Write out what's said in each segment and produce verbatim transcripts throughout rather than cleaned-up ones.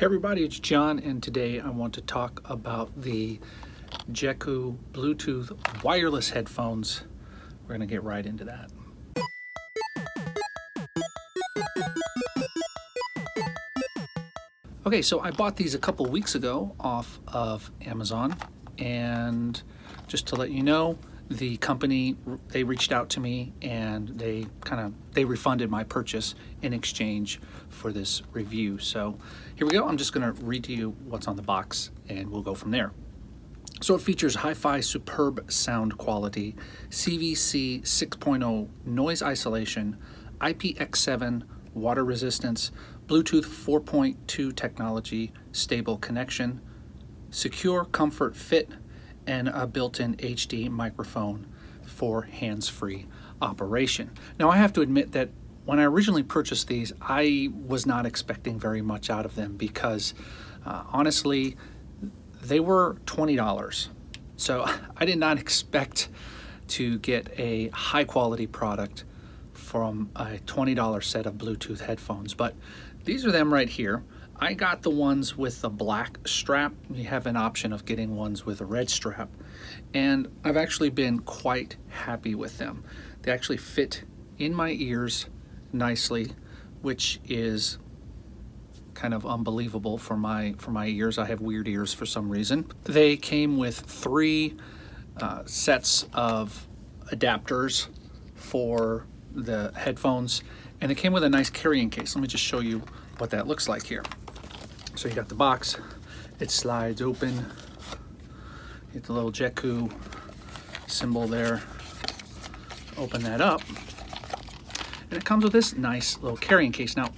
Hey everybody, it's John, and today I want to talk about the Jecoo Bluetooth wireless headphones. We're going to get right into that. Okay, so I bought these a couple weeks ago off of Amazon, and just to let you know, the company, they reached out to me and they kind of, they refunded my purchase in exchange for this review. So here we go. I'm just gonna read to you what's on the box and we'll go from there. So it features hi-fi superb sound quality, C V C six point oh noise isolation, I P X seven water resistance, Bluetooth four point two technology, stable connection, secure comfort fit, and a built-in H D microphone for hands-free operation. Now, I have to admit that when I originally purchased these, I was not expecting very much out of them because, uh, honestly, they were twenty dollars. So I did not expect to get a high-quality product from a twenty dollar set of Bluetooth headphones, but these are them right here. I got the ones with the black strap. You have an option of getting ones with a red strap. And I've actually been quite happy with them. They actually fit in my ears nicely, which is kind of unbelievable for my, for my ears. I have weird ears for some reason. They came with three uh, sets of adapters for the headphones, and they came with a nice carrying case. Let me just show you what that looks like here. So you got the box, it slides open, you get the little Jecoo symbol there, open that up, and it comes with this nice little carrying case. Now,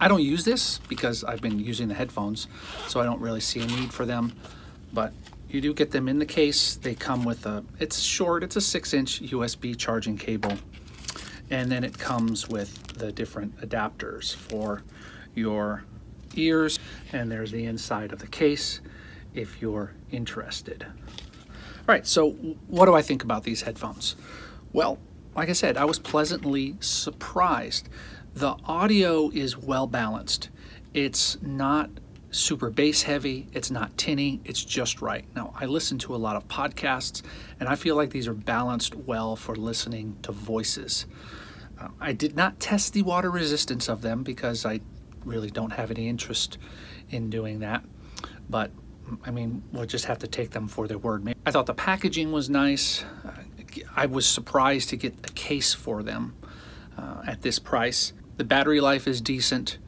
I don't use this because I've been using the headphones, so I don't really see a need for them, but you do get them in the case. They come with a, it's short, it's a six inch U S B charging cable, and then it comes with the different adapters for your ears, and there's the inside of the case if you're interested. All right, so what do I think about these headphones? Well, like I said, I was pleasantly surprised. The audio is well balanced. It's not super bass heavy, it's not tinny, it's just right. Now, I listen to a lot of podcasts, and I feel like these are balanced well for listening to voices. Uh, I did not test the water resistance of them because I really don't have any interest in doing that, but I mean, we'll just have to take them for their word. I thought the packaging was nice. Uh, I was surprised to get a case for them uh, at this price. The battery life is decent,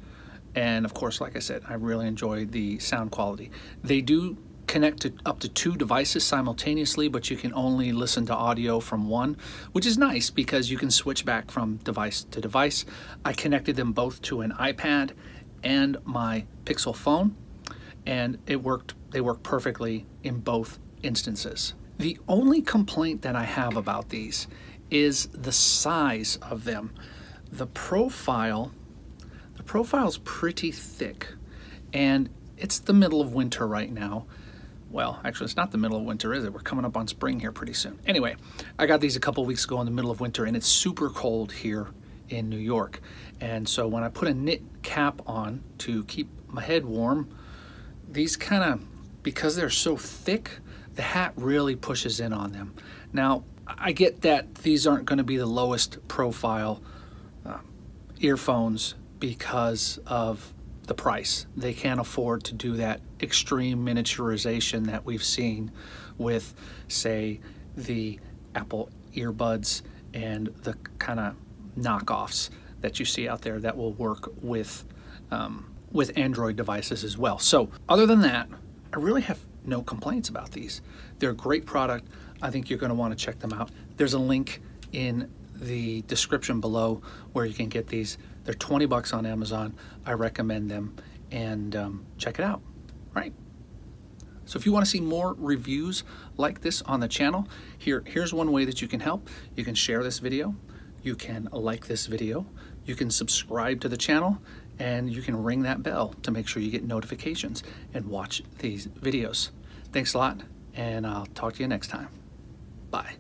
and of course, like I said, I really enjoyed the sound quality. They do connect to up to two devices simultaneously, but you can only listen to audio from one, which is nice because you can switch back from device to device. I connected them both to an iPad and my Pixel phone, and it worked. They work perfectly in both instances. The only complaint that I have about these is the size of them. The profile, the profile's pretty thick, and it's the middle of winter right now. Well, actually, it's not the middle of winter, is it? We're coming up on spring here pretty soon. Anyway, I got these a couple weeks ago in the middle of winter, and it's super cold here in New York. And so when I put a knit cap on to keep my head warm, these kind of, because they're so thick, the hat really pushes in on them. Now, I get that these aren't going to be the lowest profile uh, earphones because of the price. They can't afford to do that extreme miniaturization that we've seen with, say, the Apple earbuds and the kind of knockoffs that you see out there that will work with um, with Android devices as well. So other than that, I really have no complaints about these. They're a great product. I think you're going to want to check them out. There's a link in the description below where you can get these. They're twenty bucks on Amazon. I recommend them, and um, check it out. All right. So if you want to see more reviews like this on the channel, here, here's one way that you can help. You can share this video. You can like this video. You can subscribe to the channel, and you can ring that bell to make sure you get notifications and watch these videos. Thanks a lot, and I'll talk to you next time. Bye.